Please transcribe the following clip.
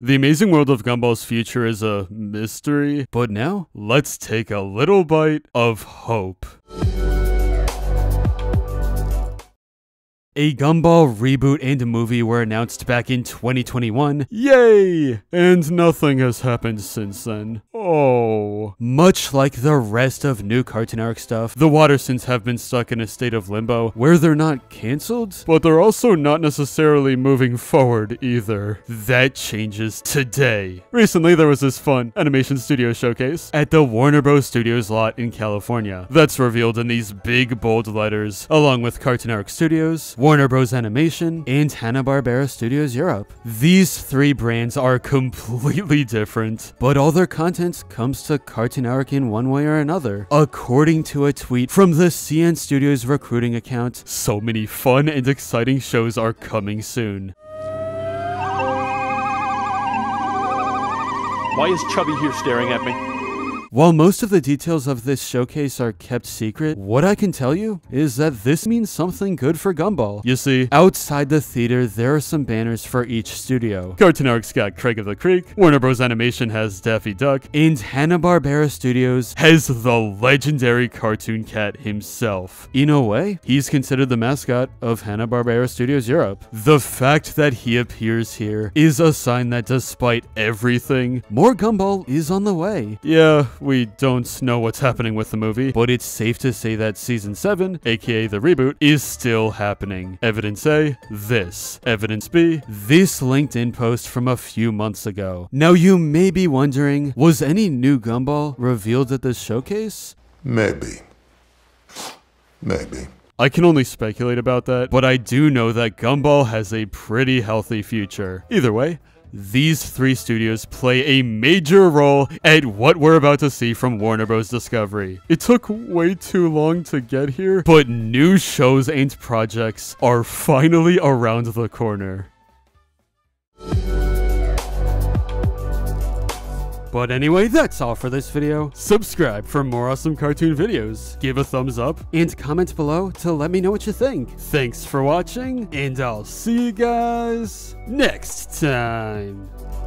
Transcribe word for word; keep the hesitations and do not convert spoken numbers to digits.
The Amazing World of Gumball's future is a mystery, but now let's take a little bite of hope. A Gumball reboot and movie were announced back in twenty twenty-one. Yay! And nothing has happened since then. Oh. Much like the rest of new Cartoon Network stuff, the Wattersons have been stuck in a state of limbo where they're not cancelled, but they're also not necessarily moving forward either. That changes today. Recently, there was this fun animation studio showcase at the Warner Bros. Studios lot in California. That's revealed in these big bold letters, along with Cartoon Network Studios, Warner Bros. Animation, and Hanna-Barbera Studios Europe. These three brands are completely different, but all their content comes to Cartoon Network in one way or another. According to a tweet from the C N Studios recruiting account, so many fun and exciting shows are coming soon. Why is Chubby here staring at me? While most of the details of this showcase are kept secret, what I can tell you is that this means something good for Gumball. You see, outside the theater, there are some banners for each studio. Cartoon Network's got Craig of the Creek, Warner Bros. Animation has Daffy Duck, and Hanna-Barbera Studios has the legendary cartoon cat himself. In a way, he's considered the mascot of Hanna-Barbera Studios Europe. The fact that he appears here is a sign that despite everything, more Gumball is on the way. Yeah. We don't know what's happening with the movie, but it's safe to say that Season seven, aka the reboot, is still happening. Evidence A, this. Evidence B, this LinkedIn post from a few months ago. Now you may be wondering, was any new Gumball revealed at this showcase? Maybe. Maybe. I can only speculate about that, but I do know that Gumball has a pretty healthy future. Either way, these three studios play a major role at what we're about to see from Warner Bros. Discovery. It took way too long to get here, but new shows and projects are finally around the corner. But anyway, that's all for this video. Subscribe for more awesome cartoon videos, give a thumbs up, and comment below to let me know what you think. Thanks for watching, and I'll see you guys next time.